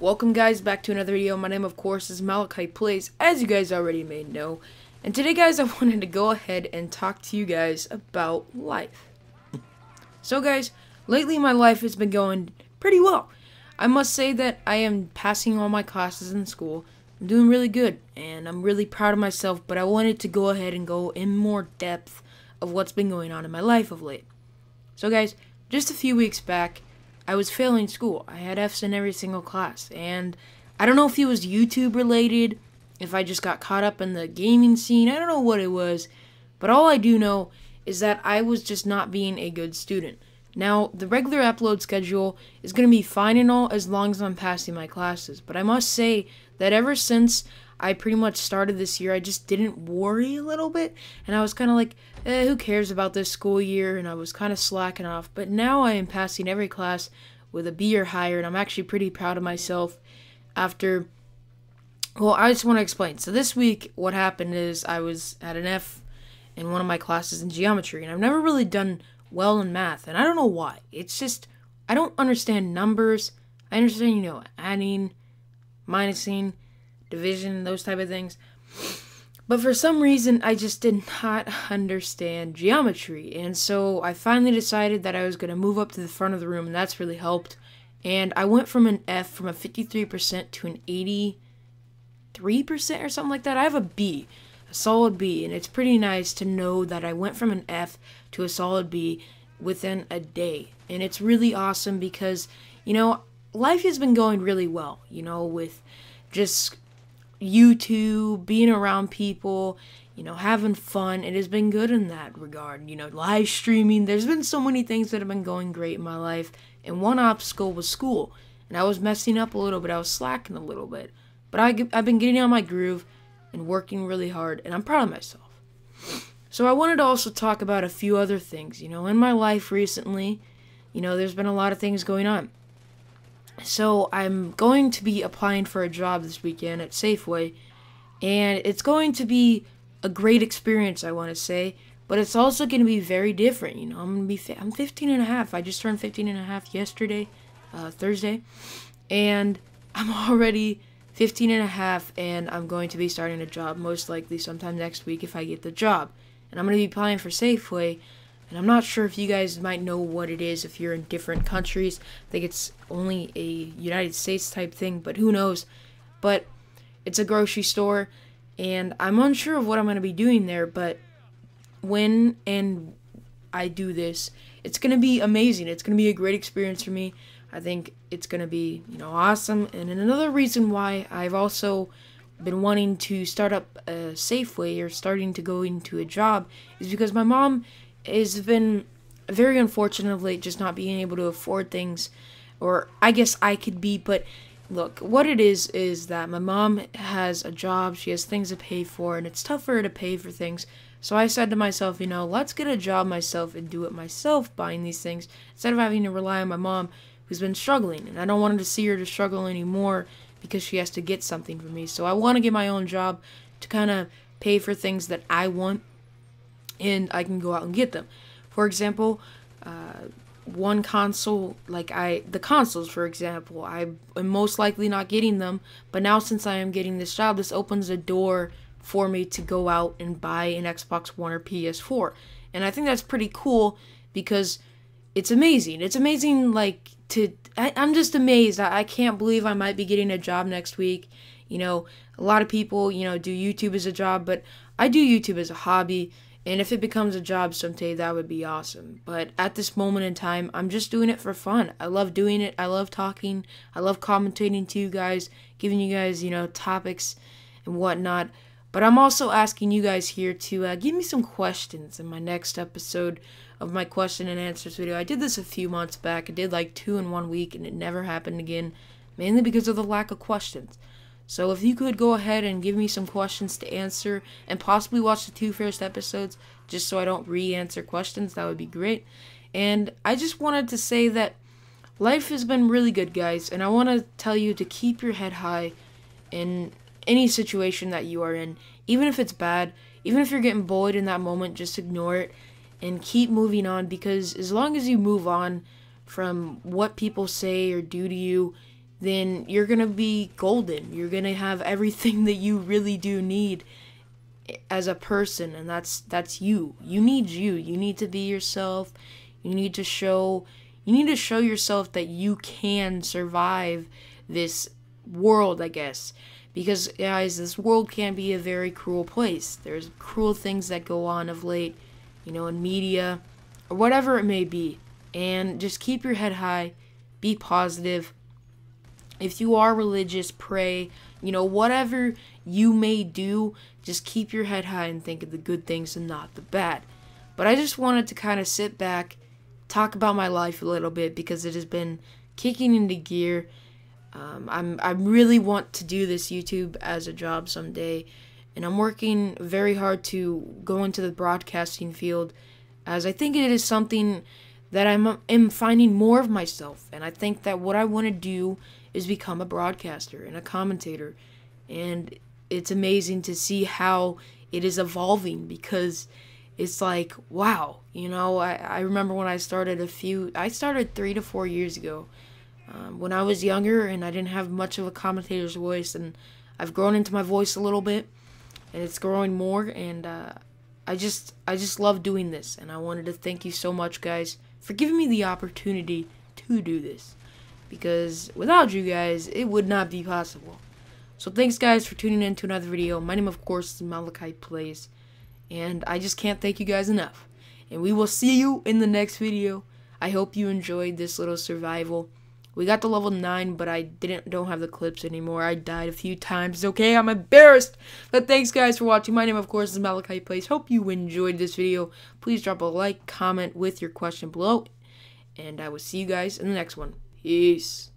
Welcome guys back to another video. My name of course is MalachiPlays, as you guys already may know, and today guys I wanted to go ahead and talk to you guys about life. So guys, lately my life has been going pretty well. I must say that I am passing all my classes in school. I'm doing really good and I'm really proud of myself, but I wanted to go ahead and go in more depth of what's been going on in my life of late. So guys, just a few weeks back I was failing school. I had F's in every single class, and I don't know if it was YouTube related, if I just got caught up in the gaming scene, I don't know what it was, but all I do know is that I was just not being a good student. Now, the regular upload schedule is going to be fine and all as long as I'm passing my classes, but I must say that ever since I pretty much started this year, I just didn't worry a little bit, and I was kind of like, who cares about this school year, and I was kind of slacking off. But now I am passing every class with a B or higher, and I'm actually pretty proud of myself after, well, I just want to explain. So this week, what happened is I was at an F in one of my classes in geometry, and I've never really done well in math, and I don't know why. It's just, I don't understand numbers. I understand, you know, adding, minusing, division, those type of things, but for some reason I just did not understand geometry, and so I finally decided that I was going to move up to the front of the room, and that's really helped. And I went from an F, from a 53% to an 83% or something like that. I have a B, a solid B, and it's pretty nice to know that I went from an F to a solid B within a day, and it's really awesome because, you know, life has been going really well, you know, with just YouTube, being around people, you know, having fun. It has been good in that regard, you know, live streaming. There's been so many things that have been going great in my life, and one obstacle was school, and I was messing up a little bit, I was slacking a little bit, but I've been getting on my groove and working really hard, and I'm proud of myself. So I wanted to also talk about a few other things, you know, in my life recently. You know, there's been a lot of things going on. So I'm going to be applying for a job this weekend at Safeway, and it's going to be a great experience, I want to say, but it's also going to be very different. You know, I'm 15 and a half. I just turned 15 and a half yesterday, Thursday, and I'm already 15 and a half, and I'm going to be starting a job most likely sometime next week if I get the job. And I'm going to be applying for Safeway. And I'm not sure if you guys might know what it is if you're in different countries. I think it's only a United States type thing, but who knows. But it's a grocery store, and I'm unsure of what I'm going to be doing there, but when and I do this, it's going to be amazing. It's going to be a great experience for me. I think it's going to be, you know, awesome. And another reason why I've also been wanting to start up a Safeway or starting to go into a job is because my mom has been very unfortunate of late, just not being able to afford things, or I guess I could be, but look, what it is that my mom has a job, she has things to pay for, and it's tough for her to pay for things. So I said to myself, you know, let's get a job myself and do it myself, buying these things, instead of having to rely on my mom, who's been struggling, and I don't want her to see her to struggle anymore because she has to get something from me. So I want to get my own job to kind of pay for things that I want, and I can go out and get them. For example, one console, like the consoles, for example, I am most likely not getting them, but now since I am getting this job, this opens a door for me to go out and buy an Xbox One or PS4, and I think that's pretty cool because it's amazing. It's amazing, like, I'm just amazed. I can't believe I might be getting a job next week. You know, a lot of people, you know, do YouTube as a job, but I do YouTube as a hobby. And if it becomes a job someday, that would be awesome. But at this moment in time, I'm just doing it for fun. I love doing it. I love talking. I love commentating to you guys, giving you guys, you know, topics and whatnot. But I'm also asking you guys here to give me some questions in my next episode of my question and answers video. I did this a few months back. I did like 2 in one week, and it never happened again, mainly because of the lack of questions. So if you could go ahead and give me some questions to answer, and possibly watch the 2 first episodes just so I don't re-answer questions, that would be great. And I just wanted to say that life has been really good, guys, and I want to tell you to keep your head high in any situation that you are in. Even if it's bad, even if you're getting bullied in that moment, just ignore it and keep moving on, because as long as you move on from what people say or do to you, then you're gonna be golden. You're gonna have everything that you really do need as a person, and that's you. You need you. You need to be yourself. You need to show yourself that you can survive this world, I guess. Because, guys, this world can be a very cruel place. There's cruel things that go on of late, you know, in media, or whatever it may be. And just keep your head high, be positive. If you are religious, pray. You know, whatever you may do, just keep your head high and think of the good things and not the bad. But I just wanted to kind of sit back, talk about my life a little bit, because it has been kicking into gear. I really want to do this YouTube as a job someday, and I'm working very hard to go into the broadcasting field, as I think it is something that I am finding more of myself, and I think that what I want to do is become a broadcaster and a commentator, and it's amazing to see how it is evolving, because it's like, wow, you know, I remember when I started 3 to 4 years ago. When I was younger and I didn't have much of a commentator's voice, and I've grown into my voice a little bit, and it's growing more, and I just love doing this, and I wanted to thank you so much, guys, for giving me the opportunity to do this, because without you guys, it would not be possible. So thanks, guys, for tuning in to another video. My name, of course, is MalachiPlays, and I just can't thank you guys enough, and we will see you in the next video. I hope you enjoyed this little survival. We got to level 9, but I don't have the clips anymore. I died a few times. Okay, I'm embarrassed. But thanks, guys, for watching. My name, of course, is MalachiPlays. Hope you enjoyed this video. Please drop a like, comment with your question below. And I will see you guys in the next one. Peace.